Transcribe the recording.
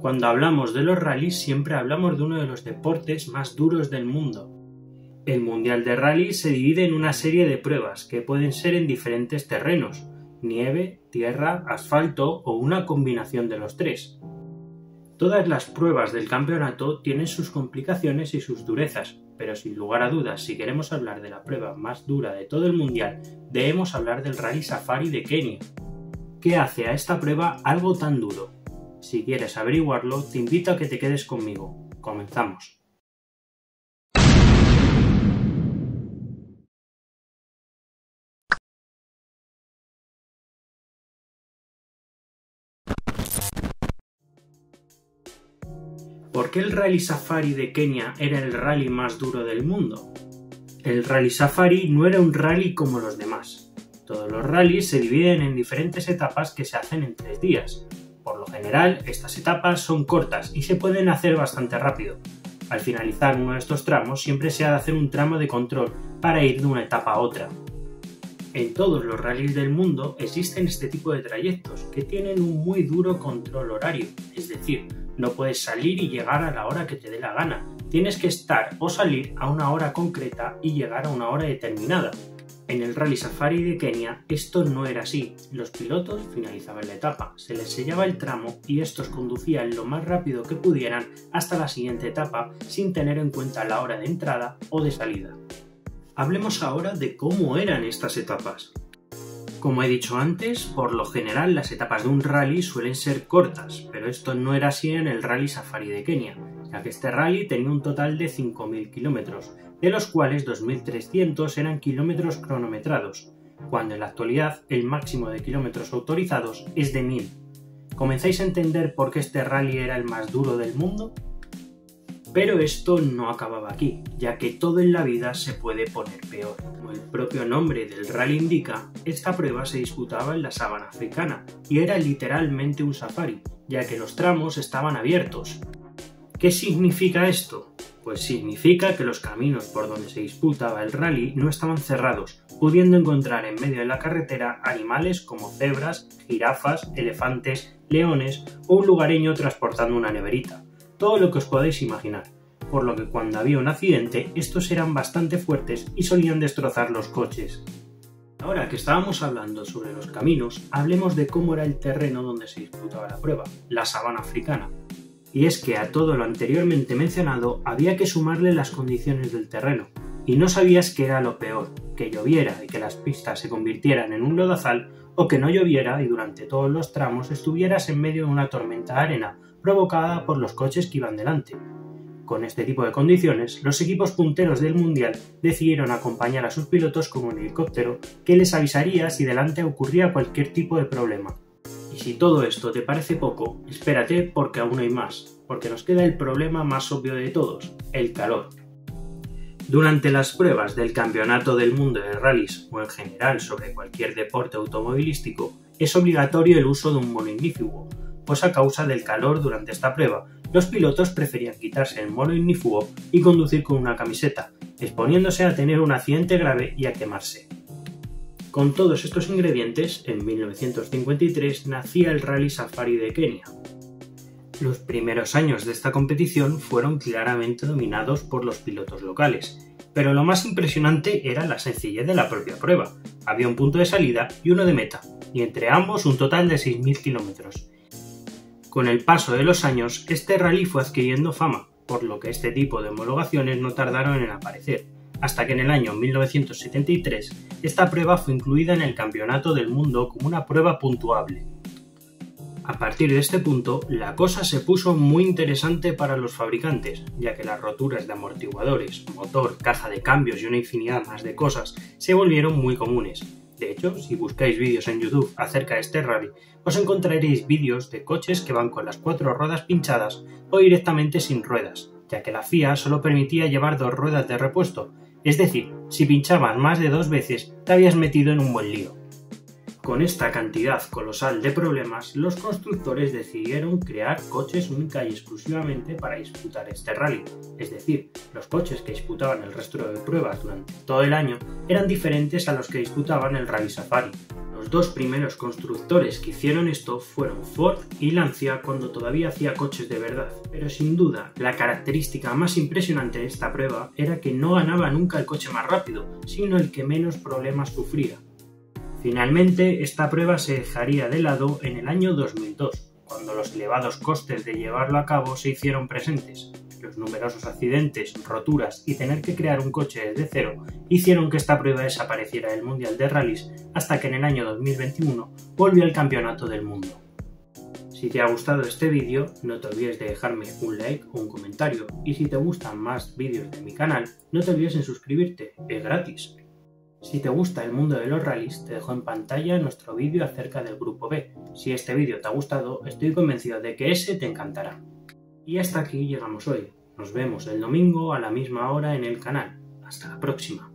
Cuando hablamos de los rallies siempre hablamos de uno de los deportes más duros del mundo. El Mundial de Rally se divide en una serie de pruebas que pueden ser en diferentes terrenos, nieve, tierra, asfalto o una combinación de los tres. Todas las pruebas del campeonato tienen sus complicaciones y sus durezas, pero sin lugar a dudas, si queremos hablar de la prueba más dura de todo el mundial, debemos hablar del Rally Safari de Kenia. ¿Qué hace a esta prueba algo tan duro? Si quieres averiguarlo, te invito a que te quedes conmigo. Comenzamos. ¿Por qué el Rally Safari de Kenia era el rally más duro del mundo? El Rally Safari no era un rally como los demás. Todos los rallies se dividen en diferentes etapas que se hacen en 3 días. Por lo general, estas etapas son cortas y se pueden hacer bastante rápido. Al finalizar uno de estos tramos siempre se ha de hacer un tramo de control para ir de una etapa a otra. En todos los rallies del mundo existen este tipo de trayectos que tienen un muy duro control horario, es decir, no puedes salir y llegar a la hora que te dé la gana. Tienes que estar o salir a una hora concreta y llegar a una hora determinada. En el Rally Safari de Kenia esto no era así. Los pilotos finalizaban la etapa, se les sellaba el tramo y estos conducían lo más rápido que pudieran hasta la siguiente etapa sin tener en cuenta la hora de entrada o de salida. Hablemos ahora de cómo eran estas etapas. Como he dicho antes, por lo general las etapas de un rally suelen ser cortas, pero esto no era así en el Rally Safari de Kenia, ya que este rally tenía un total de 5.000 kilómetros, de los cuales 2.300 eran kilómetros cronometrados, cuando en la actualidad el máximo de kilómetros autorizados es de 1.000. ¿Comenzáis a entender por qué este rally era el más duro del mundo? Pero esto no acababa aquí, ya que todo en la vida se puede poner peor. Como el propio nombre del rally indica, esta prueba se disputaba en la sabana africana y era literalmente un safari, ya que los tramos estaban abiertos. ¿Qué significa esto? Pues significa que los caminos por donde se disputaba el rally no estaban cerrados, pudiendo encontrar en medio de la carretera animales como cebras, jirafas, elefantes, leones o un lugareño transportando una neverita. Todo lo que os podéis imaginar, por lo que cuando había un accidente, estos eran bastante fuertes y solían destrozar los coches. Ahora que estábamos hablando sobre los caminos, hablemos de cómo era el terreno donde se disputaba la prueba, la sabana africana. Y es que a todo lo anteriormente mencionado había que sumarle las condiciones del terreno, y no sabías qué era lo peor, que lloviera y que las pistas se convirtieran en un lodazal, o que no lloviera y durante todos los tramos estuvieras en medio de una tormenta de arena, provocada por los coches que iban delante. Con este tipo de condiciones, los equipos punteros del mundial decidieron acompañar a sus pilotos con un helicóptero que les avisaría si delante ocurría cualquier tipo de problema. Y si todo esto te parece poco, espérate porque aún hay más, porque nos queda el problema más obvio de todos, el calor. Durante las pruebas del Campeonato del Mundo de Rallys o en general sobre cualquier deporte automovilístico, es obligatorio el uso de un monoignífugo, pues a causa del calor durante esta prueba, los pilotos preferían quitarse el monoignífugo y conducir con una camiseta, exponiéndose a tener un accidente grave y a quemarse. Con todos estos ingredientes, en 1953 nacía el Rally Safari de Kenia. Los primeros años de esta competición fueron claramente dominados por los pilotos locales, pero lo más impresionante era la sencillez de la propia prueba. Había un punto de salida y uno de meta, y entre ambos un total de 6.000 kilómetros. Con el paso de los años, este rally fue adquiriendo fama, por lo que este tipo de homologaciones no tardaron en aparecer, hasta que en el año 1973 esta prueba fue incluida en el Campeonato del Mundo como una prueba puntuable. A partir de este punto, la cosa se puso muy interesante para los fabricantes, ya que las roturas de amortiguadores, motor, caja de cambios y una infinidad más de cosas se volvieron muy comunes. De hecho, si buscáis vídeos en YouTube acerca de este rally, os encontraréis vídeos de coches que van con las 4 ruedas pinchadas o directamente sin ruedas, ya que la FIA solo permitía llevar 2 ruedas de repuesto, es decir, si pinchabas más de 2 veces te habías metido en un buen lío. Con esta cantidad colosal de problemas, los constructores decidieron crear coches única y exclusivamente para disputar este rally. Es decir, los coches que disputaban el resto de pruebas durante todo el año eran diferentes a los que disputaban el Rally Safari. Los dos primeros constructores que hicieron esto fueron Ford y Lancia cuando todavía hacía coches de verdad. Pero sin duda, la característica más impresionante de esta prueba era que no ganaba nunca el coche más rápido, sino el que menos problemas sufría. Finalmente, esta prueba se dejaría de lado en el año 2002, cuando los elevados costes de llevarlo a cabo se hicieron presentes. Los numerosos accidentes, roturas y tener que crear un coche desde cero hicieron que esta prueba desapareciera del Mundial de Rallys hasta que en el año 2021 volvió al Campeonato del Mundo. Si te ha gustado este vídeo, no te olvides de dejarme un like o un comentario, y si te gustan más vídeos de mi canal, no te olvides en suscribirte, es gratis. Si te gusta el mundo de los rallies, te dejo en pantalla nuestro vídeo acerca del Grupo B. Si este vídeo te ha gustado, estoy convencido de que ese te encantará. Y hasta aquí llegamos hoy. Nos vemos el domingo a la misma hora en el canal. Hasta la próxima.